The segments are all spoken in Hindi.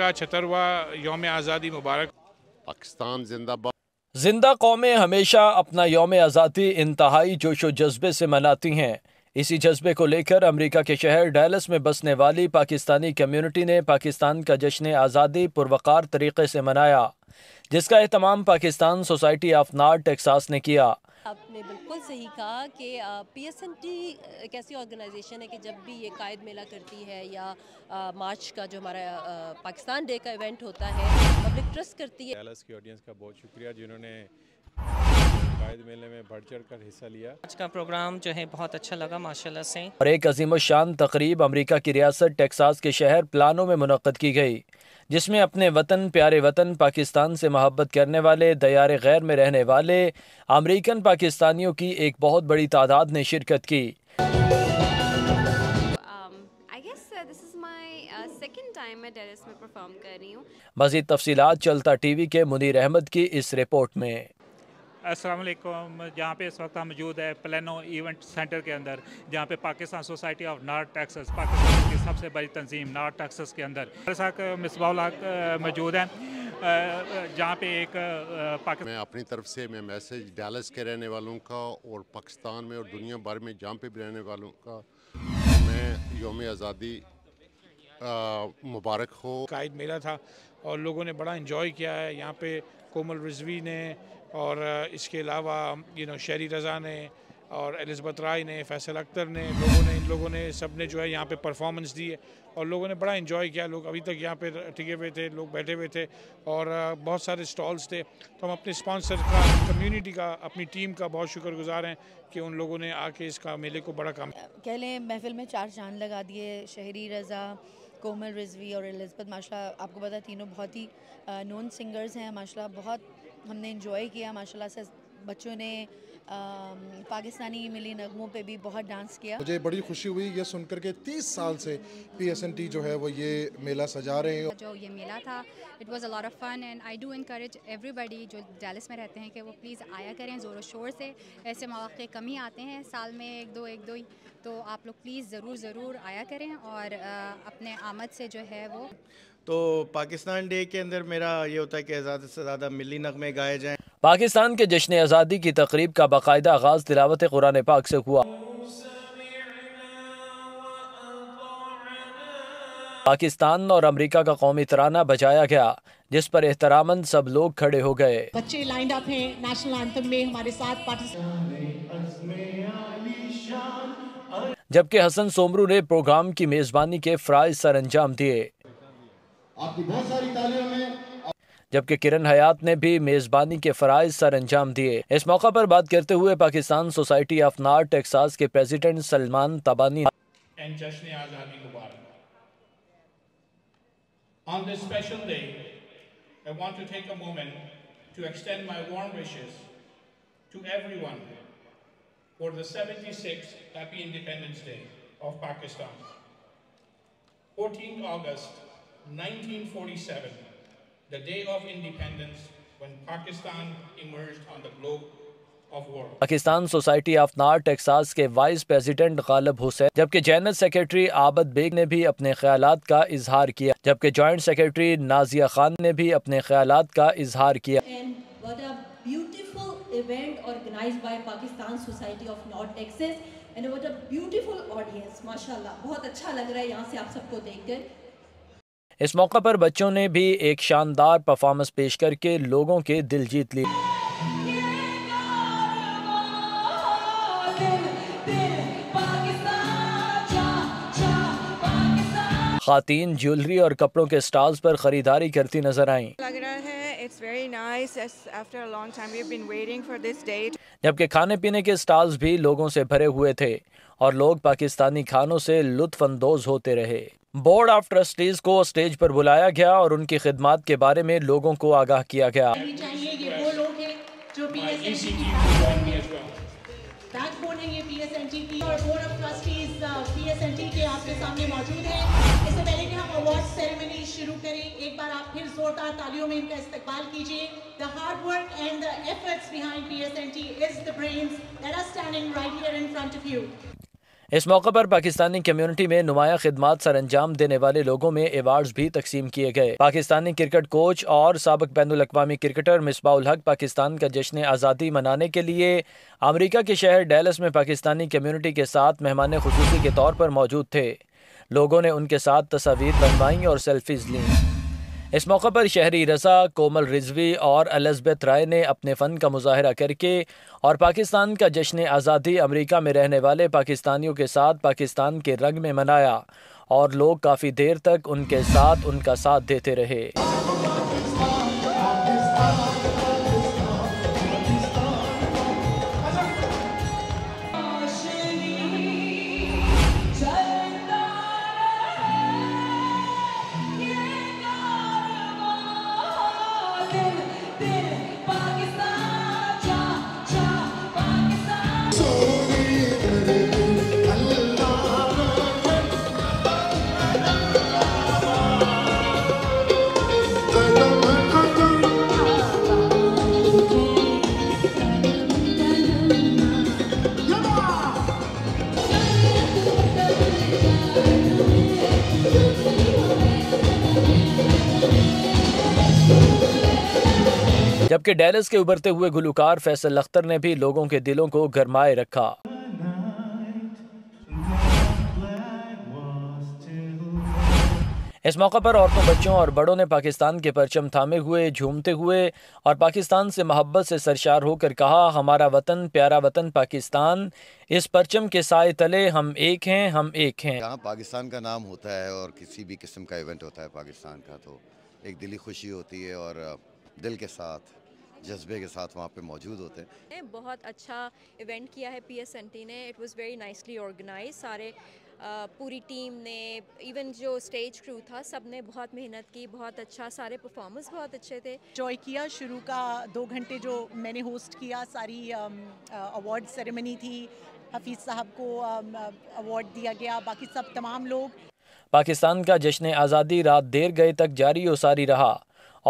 का 76वां योम आज़ादी मुबारक। पाकिस्तान जिंदाबाद। जिंदा कौमें हमेशा अपना योम आज़ादी इंतहाई जोश व जज्बे से मनाती हैं। इसी जज्बे को लेकर अमेरिका के शहर डैलस में बसने वाली पाकिस्तानी कम्यूनिटी ने पाकिस्तान का जश्न आज़ादी पुरवकार तरीक़े से मनाया, जिसका एहतमाम Pakistan society of north Texas ने किया। आपने बिल्कुल सही कहा कि PSNT एक ऐसी ऑर्गेनाइजेशन है कि जब भी ये कायद मेला करती है या मार्च का जो हमारा पाकिस्तान डे का इवेंट होता है, पब्लिक ट्रस्ट करती है। डैलस की ऑडियंस का बहुत शुक्रिया जिन्होंने कायद मेले में बढ़ चढ़ कर हिस्सा लिया। आज का प्रोग्राम जो है बहुत अच्छा लगा माशाल्लाह से। और एक अजीम शान तकरीब अमरीका की रियासत टेक्सास के शहर प्लानो में मुनक़्क़द की गई, जिसमें अपने वतन प्यारे वतन पाकिस्तान से मोहब्बत करने वाले दयारे गैर में रहने वाले अमेरिकन पाकिस्तानियों की एक बहुत बड़ी तादाद ने शिरकत की। मज़ीद तफसीलात चलता TV के मुनीर अहमद की इस रिपोर्ट में। अस्सलाम वालेकुम। जहाँ पे इस वक्त हम मौजूद है प्लेनो इवेंट सेंटर के अंदर, जहाँ पे Pakistan society of north Texas, Pakistan की सबसे बड़ी तंजीम नॉर्थ टेक्सास के अंदर मिसबाह उल हक मौजूद है, जहाँ पे एक मैं अपनी तरफ से मैं मैसेज डैलस के रहने वालों का और पाकिस्तान में और दुनिया भर में जहाँ पे भी रहने वालों का मैं योम आज़ादी मुबारक हो। कायद मेला था और लोगों ने बड़ा इंजॉय किया है। यहाँ पे कोमल रिजवी ने और इसके अलावा शहरी रज़ा ने और एलिज़बेथ रॉय ने, फैसल अख्तर ने, इन लोगों ने सब ने जो है यहाँ पे परफॉर्मेंस दी है और लोगों ने बड़ा इन्जॉय किया। लोग अभी तक यहाँ पे टिके हुए थे, लोग बैठे हुए थे और बहुत सारे स्टॉल्स थे। तो हम अपने स्पॉन्सर का, कम्युनिटी का, अपनी टीम का बहुत शुक्रगुजार हैं कि उन लोगों ने आके इसका मेले को बड़ा काम कह लें महफिल में चार चांद लगा दिए। शहरी रज़ा, कोमल रिजवी और एलिज़बेथ माशाल्लाह आपको पता तीनों बहुत ही नोन सिंगर्स हैं। माशाल्लाह बहुत हमने इन्जॉय किया। माशाल्लाह से बच्चों ने पाकिस्तानी मिली नगमों पे भी बहुत डांस किया। मुझे बड़ी खुशी हुई ये सुनकर के 30 साल से PSNT जो है वो ये मेला सजा रहे हैं। जो ये मेला था it was a lot of fun and I do encourage everybody जो डैलस में रहते हैं कि वो प्लीज़ आया करें ज़ोर शोर से। ऐसे मौके कम ही आते हैं साल में एक दो ही, तो आप लोग प्लीज़ ज़रूर आया करें और अपने आमद से जो है वो। तो पाकिस्तान डे के अंदर मेरा ये होता है कि ज़्यादा से ज़्यादा मिली नगमे गाए जाएँ। पाकिस्तान के जश्न आज़ादी की तकरीब का बाकायदा आगाज़ तिलावत कुरान पाक से हुआ। पाकिस्तान और अमेरिका का कौमी तराना बजाया गया, जिस पर एहतरामन सब लोग खड़े हो गए। बच्चे लाइन अप हैं नेशनल एंथम में हमारे साथ। जबकि हसन सोमरू ने प्रोग्राम की मेजबानी के फ़राइज़ सरअंजाम दिए, जबकि किरण हयात ने भी मेज़बानी के फ़राइज़ सर अंजाम दिए। इस मौका पर बात करते हुए Pakistan society of north Texas के president Salman Tabani The day of independence when Pakistan emerged on the globe of war. Pakistan society of north Texas के वाइस प्रेसिडेंट गालिब हुसैन, जबकि जनरल सेक्रेटरी आबिद बेग ने भी अपने ख्यालात का इजहार किया, जबकि जॉइंट सेक्रेटरी नाजिया खान ने भी अपने ख्यालात का इजहार किया। And what a beautiful event organized by Pakistan Society of North Texas and what a beautiful audience, माशाल्लाह बहुत अच्छा लग रहा है यहाँ से आप सबको देखकर। इस मौका पर बच्चों ने भी एक शानदार परफॉर्मेंस पेश करके लोगों के दिल जीत लिए। खातीन ज्वेलरी और कपड़ों के स्टॉल्स पर खरीदारी करती नजर आईं। लग रहा है it's very nice after a long time we have been waiting for this day. जबकि खाने पीने के स्टॉल्स भी लोगों से भरे हुए थे और लोग पाकिस्तानी खानों से लुत्फानंदोज होते रहे। बोर्ड ऑफ ट्रस्टीज को स्टेज पर बुलाया गया और उनकी खिदमत के बारे में लोगों को आगाह किया गया। इससे पहले कि हम अवार्ड सेरेमनी शुरू करें, एक बार आप फिर जोरदार तालियों में इनका इस्तकबाल कीजिए। The hard work and the efforts behind PSNT is the brains that are standing right here in front of you. इस मौके पर पाकिस्तानी कम्युनिटी में नुमाया खिदमात सर अंजाम देने वाले लोगों में अवार्ड भी तकसीम किए गए। पाकिस्तानी क्रिकेट कोच और साबिक बैनुल-अक़वामी क्रिकेटर मिसबाह उल हक पाकिस्तान का जश्न आज़ादी मनाने के लिए अमरीका के शहर डेलस में पाकिस्तानी कम्युनिटी के साथ मेहमान खुसूसी के तौर पर मौजूद थे। लोगों ने उनके साथ तस्वीर बनवाईं और सेल्फीज लीं। इस मौके पर शहरी रज़ा, कोमल रिजवी और एलिज़ाबेथ रॉय ने अपने फ़न का मुजाहरा करके और पाकिस्तान का जश्न आज़ादी अमरीका में रहने वाले पाकिस्तानियों के साथ पाकिस्तान के रंग में मनाया और लोग काफ़ी देर तक उनके साथ उनका साथ देते रहे। जबकि डेलस के उभरते हुए गुलूकार फैसल लख्तर ने भी लोगों के दिलों को गरमाए रखा। इस मौके पर औरतों, बच्चों और बड़ों ने पाकिस्तान के परचम थामे हुए झूमते हुए और पाकिस्तान से मोहब्बत से सरशार होकर कहा, हमारा वतन, प्यारा वतन पाकिस्तान, इस परचम के साए तले हम एक हैं, हम एक हैं। यहाँ पाकिस्तान का नाम होता है और किसी भी किस्म का इवेंट होता है पाकिस्तान का, तो एक दिली खुशी होती है और दिल के साथ, जज्बे के साथ वहाँ पे मौजूद होते हैं। बहुत अच्छा इवेंट किया है PSNT ने। It was very nicely organize. सारे पूरी टीम ने, इवन जो स्टेज क्रू था, सब ने बहुत मेहनत की। बहुत अच्छा, सारे परफॉर्मेंस बहुत अच्छे थे। एंजॉय किया। शुरू का 2 घंटे जो मैंने होस्ट किया, सारी अवार्ड सेरेमनी थी, हफीज़ साहब को अवार्ड दिया गया, बाकी सब तमाम लोग। पाकिस्तान का जश्न आज़ादी रात देर गए तक जारी और सारी रहा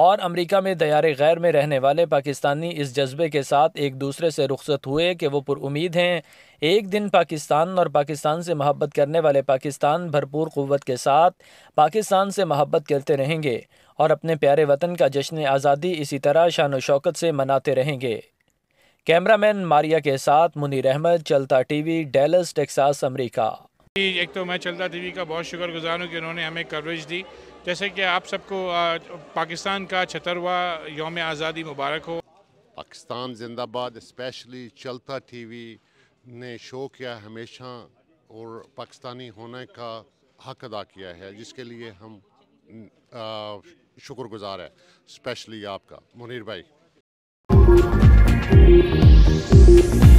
और अमेरिका में दयारे गैर में रहने वाले पाकिस्तानी इस जज्बे के साथ एक दूसरे से रुखसत हुए कि वो पुरुमीद हैं। एक दिन पाकिस्तान और पाकिस्तान से मोहब्बत करने वाले पाकिस्तान भरपूर क़ुव्वत के साथ पाकिस्तान से मोहब्बत करते रहेंगे और अपने प्यारे वतन का जश्न आज़ादी इसी तरह शान व शौकत से मनाते रहेंगे। कैमरामैन मारिया के साथ मुनीर अहमद, चलता TV, डेलस, टेक्सास, अमरीका। एक तो मैं चलता TV का बहुत शुक्रगुजार हूँ कि उन्होंने हमें कवरेज दी। जैसे कि आप सबको पाकिस्तान का 76वां यौम आज़ादी मुबारक हो। पाकिस्तान जिंदाबाद। स्पेशली चलता TV ने शो किया हमेशा और पाकिस्तानी होने का हक अदा किया है, जिसके लिए हम शुक्रगुजार है, स्पेशली आपका मुनीर भाई।